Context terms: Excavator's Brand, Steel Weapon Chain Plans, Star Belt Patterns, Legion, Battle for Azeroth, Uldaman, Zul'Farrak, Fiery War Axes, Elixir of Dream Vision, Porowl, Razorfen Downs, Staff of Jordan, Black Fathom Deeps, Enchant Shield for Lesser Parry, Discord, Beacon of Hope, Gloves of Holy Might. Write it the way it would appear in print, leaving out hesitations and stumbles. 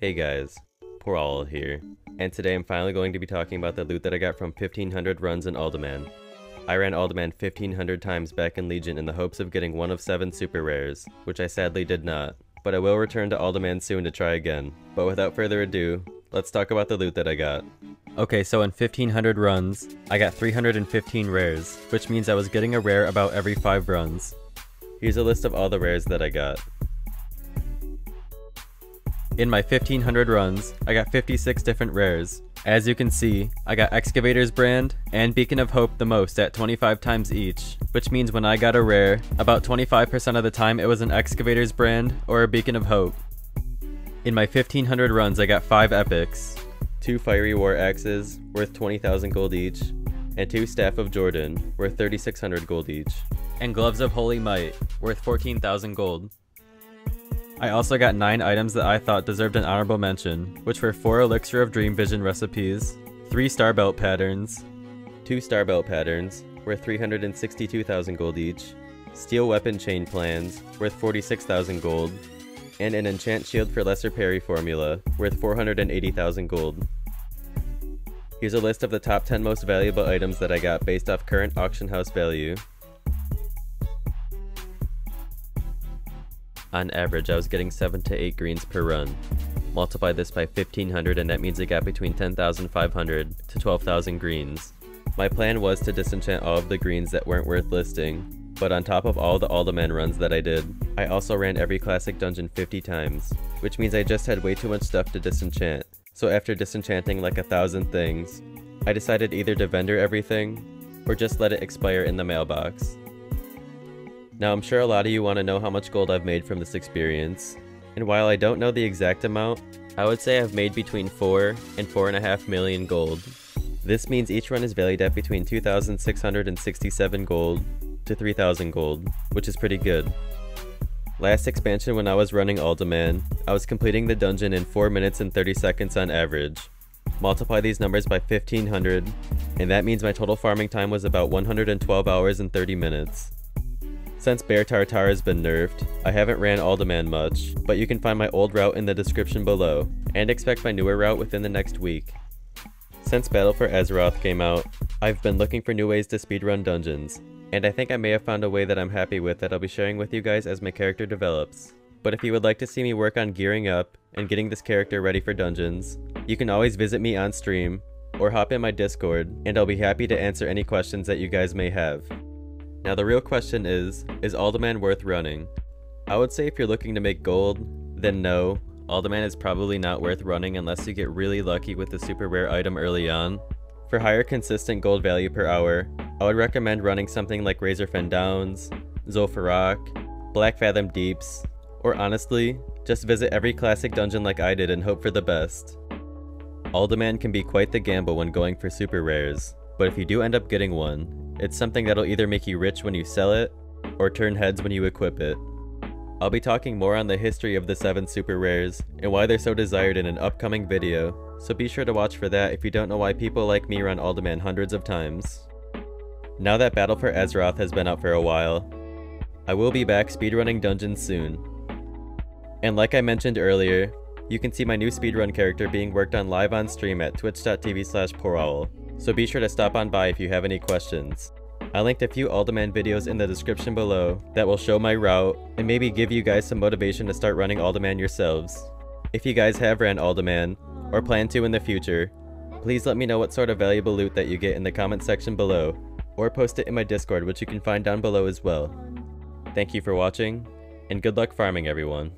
Hey guys, Porowl here, and today I'm finally going to be talking about the loot that I got from 1500 runs in Uldaman. I ran Uldaman 1500 times back in Legion in the hopes of getting one of 7 super rares, which I sadly did not, but I will return to Uldaman soon to try again. But without further ado, let's talk about the loot that I got. Okay, so in 1500 runs, I got 315 rares, which means I was getting a rare about every 5 runs. Here's a list of all the rares that I got. In my 1500 runs, I got 56 different rares. As you can see, I got Excavator's Brand and Beacon of Hope the most at 25 times each, which means when I got a rare, about 25% of the time it was an Excavator's Brand or a Beacon of Hope. In my 1500 runs, I got 5 epics, 2 Fiery War Axes worth 20,000 gold each, and 2 Staff of Jordan worth 3,600 gold each, and Gloves of Holy Might worth 14,000 gold. I also got 9 items that I thought deserved an honorable mention, which were 4 Elixir of Dream Vision recipes, 3 Star Belt Patterns, 2 Star Belt Patterns, worth 362,000 gold each, Steel Weapon Chain Plans, worth 46,000 gold, and an Enchant Shield for Lesser Parry formula, worth 480,000 gold. Here's a list of the top 10 most valuable items that I got based off current auction house value. On average, I was getting 7 to 8 greens per run. Multiply this by 1500 and that means I got between 10,500 to 12,000 greens. My plan was to disenchant all of the greens that weren't worth listing, but on top of all the Uldaman runs that I did, I also ran every classic dungeon 50 times, which means I just had way too much stuff to disenchant. So after disenchanting like 1,000 things, I decided either to vendor everything or just let it expire in the mailbox. Now I'm sure a lot of you want to know how much gold I've made from this experience, and while I don't know the exact amount, I would say I've made between 4 and 4.5 million gold. This means each run is valued at between 2,667 gold to 3,000 gold, which is pretty good. Last expansion when I was running Uldaman, I was completing the dungeon in 4 minutes and 30 seconds on average. Multiply these numbers by 1500, and that means my total farming time was about 112 hours and 30 minutes. Since Bear Tartar has been nerfed, I haven't ran Uldaman much, but you can find my old route in the description below, and expect my newer route within the next week. Since Battle for Azeroth came out, I've been looking for new ways to speedrun dungeons, and I think I may have found a way that I'm happy with that I'll be sharing with you guys as my character develops. But if you would like to see me work on gearing up and getting this character ready for dungeons, you can always visit me on stream, or hop in my Discord, and I'll be happy to answer any questions that you guys may have. Now the real question is Uldaman worth running? I would say if you're looking to make gold, then no, Uldaman is probably not worth running unless you get really lucky with the super rare item early on. For higher consistent gold value per hour, I would recommend running something like Razorfen Downs, Zul'Farrak, Black Fathom Deeps, or honestly, just visit every classic dungeon like I did and hope for the best. Uldaman can be quite the gamble when going for super rares, but if you do end up getting one, it's something that'll either make you rich when you sell it, or turn heads when you equip it. I'll be talking more on the history of the 7 super rares, and why they're so desired in an upcoming video, so be sure to watch for that if you don't know why people like me run Uldaman hundreds of times. Now that Battle for Azeroth has been out for a while, I will be back speedrunning dungeons soon. And like I mentioned earlier, you can see my new speedrun character being worked on live on stream at twitch.tv/porowl. So be sure to stop on by if you have any questions. I linked a few Uldaman videos in the description below that will show my route and maybe give you guys some motivation to start running Uldaman yourselves. If you guys have ran Uldaman, or plan to in the future, please let me know what sort of valuable loot that you get in the comment section below, or post it in my Discord which you can find down below as well. Thank you for watching, and good luck farming everyone.